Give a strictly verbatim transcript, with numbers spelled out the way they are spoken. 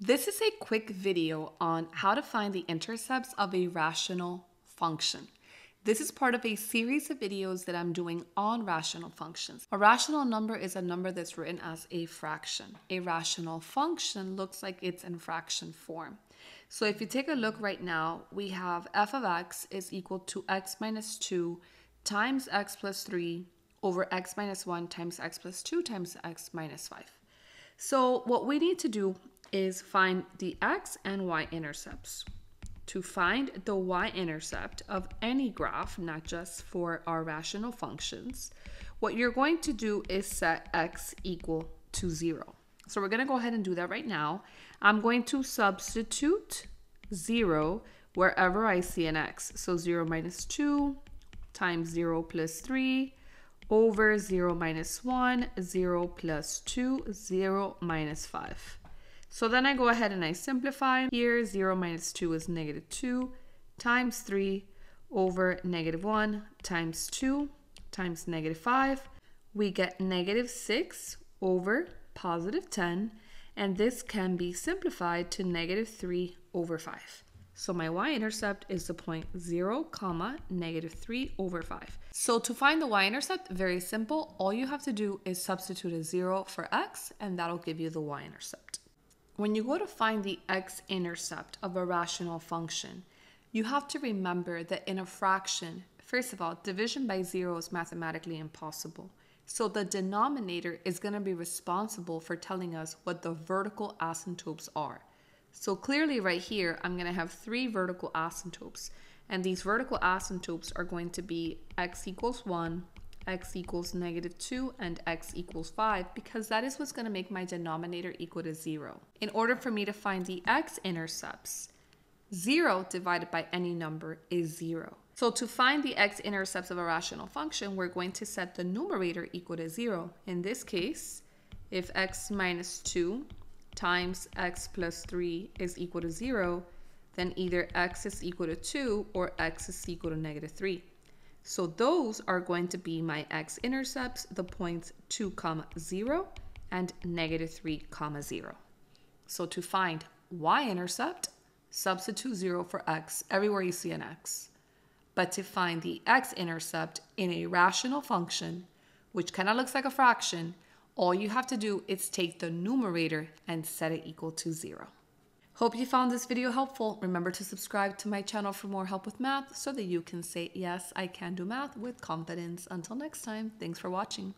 This is a quick video on how to find the intercepts of a rational function. This is part of a series of videos that I'm doing on rational functions. A rational number is a number that's written as a fraction. A rational function looks like it's in fraction form. So if you take a look right now, we have f of x is equal to x minus two times x plus three over x minus one times x plus two times x minus five. So what we need to do is find the x and y intercepts. To find the y-intercept of any graph, not just for our rational functions, what you're going to do is set x equal to zero. So we're going to go ahead and do that right now. I'm going to substitute zero wherever I see an x. So zero minus two times zero plus three over zero minus one, zero plus two, zero minus five. So then I go ahead and I simplify. Here, zero minus two is negative two times three over negative one times two times negative five. We get negative six over positive ten, and this can be simplified to negative three over five. So my y-intercept is the point zero, comma, negative three over five. So to find the y-intercept, very simple. All you have to do is substitute a zero for x, and that'll give you the y-intercept. When you go to find the x-intercept of a rational function, you have to remember that in a fraction, first of all, division by zero is mathematically impossible. So the denominator is going to be responsible for telling us what the vertical asymptotes are. So clearly right here, I'm going to have three vertical asymptotes. And these vertical asymptotes are going to be x equals one, x equals negative two, and x equals five, because that is what's going to make my denominator equal to zero. In order for me to find the x-intercepts, zero divided by any number is zero. So to find the x-intercepts of a rational function, we're going to set the numerator equal to zero. In this case, if x minus two times x plus three is equal to zero, then either x is equal to two or x is equal to negative three. So those are going to be my x-intercepts, the points two, comma, zero and negative three, comma, zero. So to find y-intercept, substitute zero for x everywhere you see an x. But to find the x-intercept in a rational function, which kind of looks like a fraction, all you have to do is take the numerator and set it equal to zero. Hope you found this video helpful. Remember to subscribe to my channel for more help with math so that you can say, yes, I can do math with confidence. Until next time, thanks for watching.